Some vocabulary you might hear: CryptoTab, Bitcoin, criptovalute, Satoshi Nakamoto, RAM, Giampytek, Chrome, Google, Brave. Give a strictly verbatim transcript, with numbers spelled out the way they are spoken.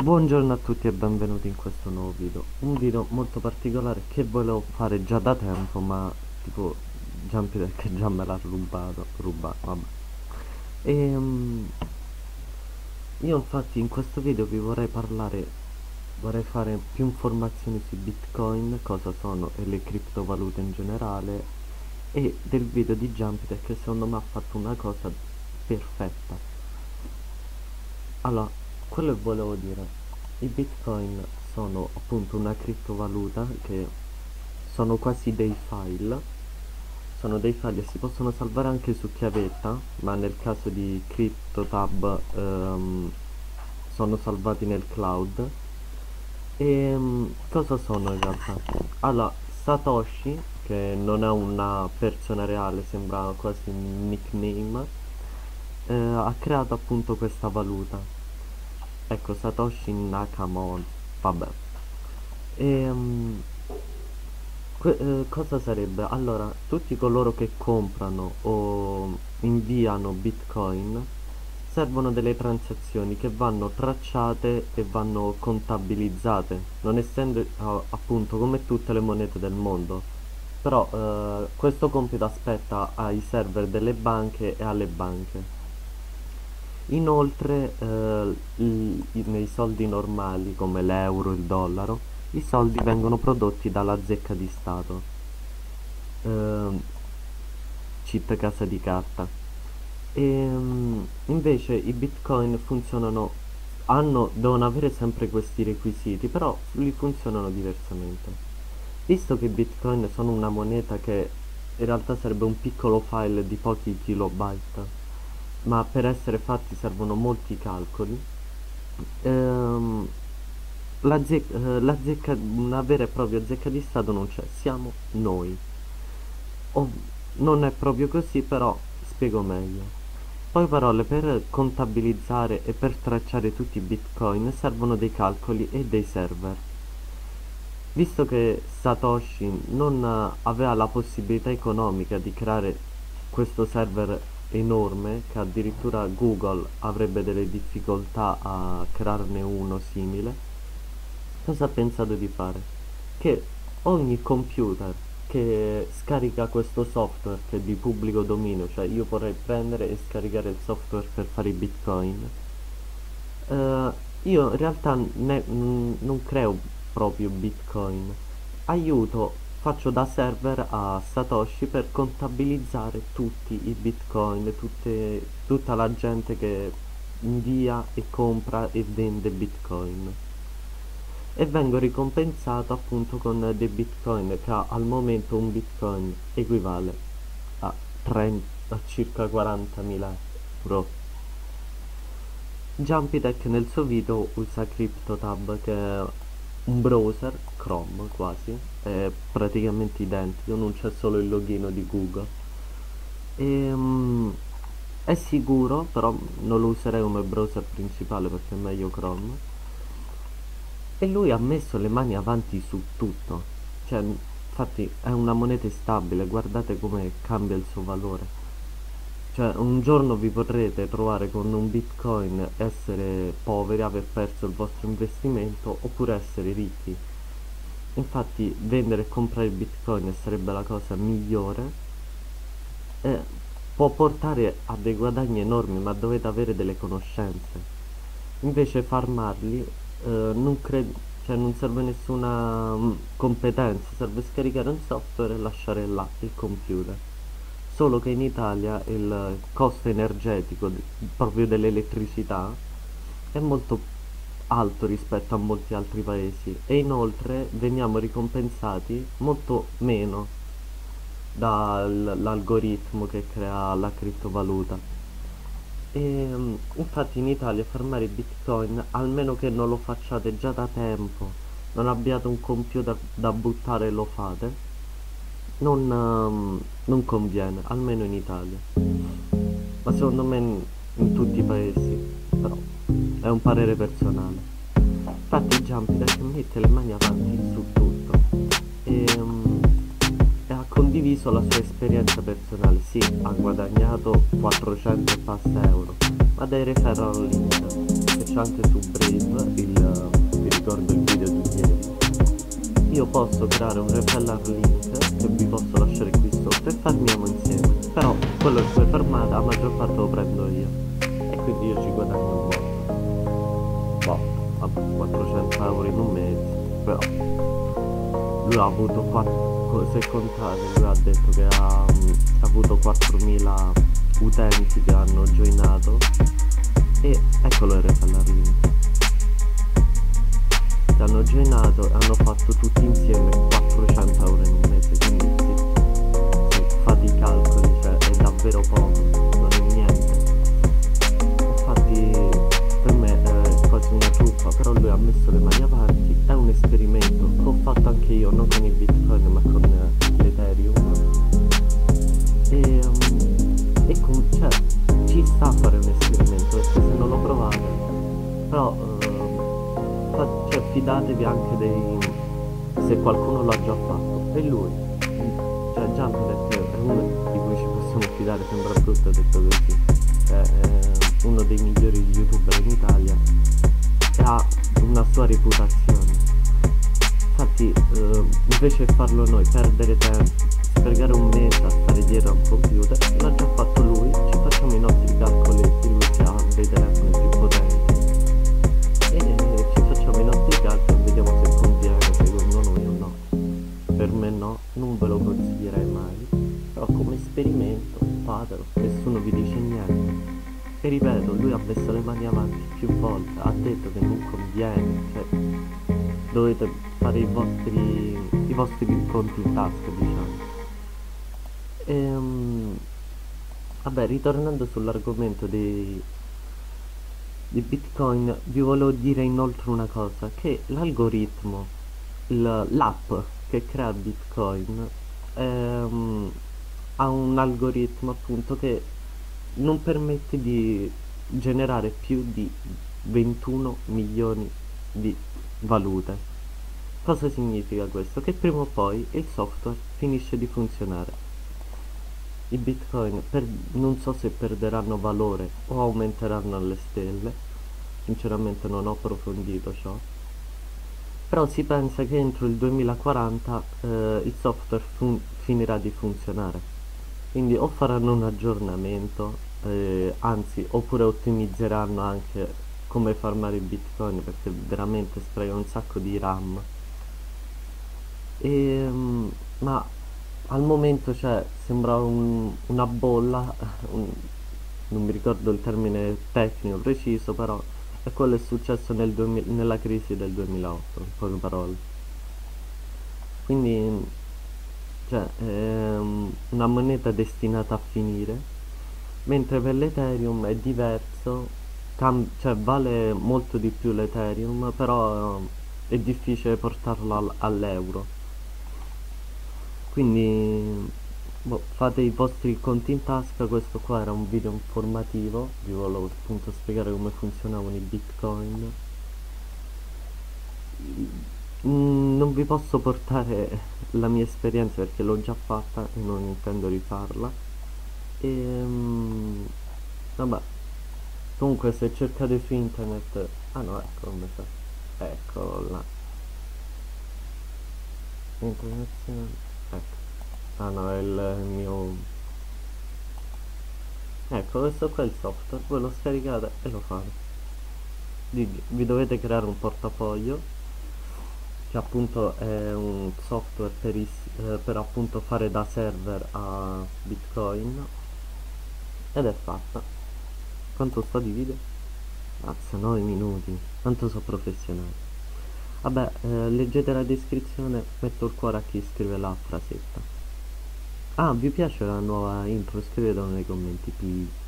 Buongiorno a tutti e benvenuti in questo nuovo video. Un video molto particolare che volevo fare già da tempo, ma tipo Giampytek già me l'ha rubato, rubato, vabbè. E, um, io infatti in questo video vi vorrei parlare, vorrei fare più informazioni su Bitcoin, cosa sono e le criptovalute in generale, e del video di Giampytek che secondo me ha fatto una cosa perfetta. Allora, quello che volevo dire, i bitcoin sono appunto una criptovaluta che sono quasi dei file, sono dei file che si possono salvare anche su chiavetta, ma nel caso di CryptoTab ehm, sono salvati nel cloud. E um, cosa sono in realtà? Allora, Satoshi, che non è una persona reale, sembra quasi un nickname, eh, ha creato appunto questa valuta. Ecco, Satoshi Nakamoto, vabbè. E, um, eh, cosa sarebbe? Allora, tutti coloro che comprano o inviano bitcoin servono delle transazioni che vanno tracciate e vanno contabilizzate, non essendo ah, appunto come tutte le monete del mondo, però eh, questo compito aspetta ai server delle banche e alle banche. Inoltre eh, nei soldi normali come l'euro, il dollaro, i soldi vengono prodotti dalla zecca di Stato, eh, cit casa di carta. E, invece i bitcoin funzionano, hanno, devono avere sempre questi requisiti, però li funzionano diversamente. Visto che i bitcoin sono una moneta che in realtà sarebbe un piccolo file di pochi kilobyte, ma per essere fatti servono molti calcoli, ehm, la zecca, la zecca, una vera e propria zecca di Stato non c'è, siamo noi. Ov- non è proprio così, però spiego meglio. Poi parole, per contabilizzare e per tracciare tutti i bitcoin servono dei calcoli e dei server. Visto che Satoshi non aveva la possibilità economica di creare questo server enorme, che addirittura Google avrebbe delle difficoltà a crearne uno simile, cosa ha pensato di fare? Che ogni computer che scarica questo software, che è di pubblico dominio, cioè io vorrei prendere e scaricare il software per fare i bitcoin, uh, io in realtà ne, mh, non creo proprio bitcoin, aiuto, faccio da server a Satoshi per contabilizzare tutti i bitcoin, tutte, tutta la gente che invia e compra e vende bitcoin, e vengo ricompensato appunto con dei bitcoin, che al momento un bitcoin equivale a, trenta, a circa quarantamila euro. Giampytek nel suo video usa CryptoTab, che è un browser, Chrome quasi, è praticamente identico, non c'è solo il login di Google. E, um, è sicuro, però non lo userei come browser principale perché è meglio Chrome. E lui ha messo le mani avanti su tutto, cioè infatti è una moneta stabile, guardate come cambia il suo valore. Cioè un giorno vi potrete trovare con un bitcoin, essere poveri, aver perso il vostro investimento, oppure essere ricchi. Infatti vendere e comprare bitcoin sarebbe la cosa migliore, eh, può portare a dei guadagni enormi, ma dovete avere delle conoscenze. Invece farmarli eh, non, cioè, non serve nessuna mh, competenza, serve scaricare un software e lasciare là il computer. Solo che in Italia il costo energetico proprio dell'elettricità è molto alto rispetto a molti altri paesi, e inoltre veniamo ricompensati molto meno dall'algoritmo che crea la criptovaluta. E, infatti in Italia farmare bitcoin, almeno che non lo facciate già da tempo, non abbiate un computer da buttare e lo fate, Non, um, non conviene, almeno in Italia, ma secondo me in, in tutti i paesi, però è un parere personale. Infatti Giampytek mette le mani avanti su tutto e, um, e ha condiviso la sua esperienza personale. Sì, ha guadagnato quattrocento e passa euro, ma deve restare al limite, anche su Brave, il, vi ricordo il video di ieri, io posso creare un repeller link che vi posso lasciare qui sotto e farmiamo insieme, però quello che voi farmate a maggior parte lo prendo io e quindi io ci guadagno un po', boh, vabbè, quattrocento euro in un mese, però lui ha avuto quattro, se contate, lui ha detto che ha, um, ha avuto quattromila utenti che hanno joinato e eccolo il reseller link che hanno joinato e hanno fatto tutti insieme quattrocento euro in un mese, quindi se fate i calcoli, cioè è davvero poco, non è niente, infatti per me è quasi una truffa, però lui ha messo le mani avanti, è un esperimento che ho fatto anche io, non con il Bitcoin ma con l'Ethereum e, um, e con, cioè, ci sta a fare un esperimento, perché se non lo provate, però uh, fa, cioè, fidatevi anche dei, se qualcuno l'ha già fatto, e lui, cioè Giampytek è uno di cui ci possiamo fidare, sembra brutto detto così, è, è uno dei migliori youtuber in Italia e ha una sua reputazione, infatti uh, invece di farlo noi, perdere tempo, spergare un mese a stare dietro a un computer, l'ha già fatto lui, ci facciamo i nostri calcoli, lui ha dei telefoni più potenti e ci facciamo i nostri calcoli e vediamo se conviene secondo noi o no. Per me no, non ve lo consiglierei mai, però come esperimento fatelo, nessuno vi dice niente e ripeto, lui ha messo le mani avanti più volte, ha detto che non conviene, cioè dovete fare i vostri, i vostri conti in tasca, diciamo. Ehm, vabbè, ritornando sull'argomento di, di Bitcoin, vi volevo dire inoltre una cosa, che l'algoritmo, l'app che crea Bitcoin ehm, ha un algoritmo appunto che non permette di generare più di ventuno milioni di valute. Cosa significa questo? Che prima o poi il software finisce di funzionare. I Bitcoin per, non so se perderanno valore o aumenteranno alle stelle, sinceramente non ho approfondito ciò, però si pensa che entro il duemilaquaranta eh, il software finirà di funzionare, quindi o faranno un aggiornamento eh, anzi oppure ottimizzeranno anche come farmare i Bitcoin, perché veramente sprega un sacco di RAM e, ma al momento, cioè, sembra un, una bolla, un, non mi ricordo il termine tecnico preciso, però è quello che è successo nel duemila, nella crisi del duemilaotto, in poche parole. Quindi, cioè, è una moneta destinata a finire, mentre per l'Ethereum è diverso, cioè vale molto di più l'Ethereum, però è difficile portarlo all'euro. Quindi boh, fate i vostri conti in tasca, questo qua era un video informativo, vi volevo appunto spiegare come funzionavano i Bitcoin. Mm, non vi posso portare la mia esperienza perché l'ho già fatta e non intendo rifarla. E, mm, vabbè, comunque se cercate su internet, ah no, ecco come sa, eccolo là, internazionale. Ecco, ah no, è il mio, ecco questo qua è il software, voi lo scaricate e lo fate. Vi, vi dovete creare un portafoglio che appunto è un software per, is, eh, per appunto fare da server a Bitcoin ed è fatta. Quanto sto di video? Mazza, nove minuti, quanto so professionale. Vabbè, eh, leggete la descrizione, metto il cuore a chi scrive la frasetta. Ah, vi piace la nuova intro? Scrivetelo nei commenti, please.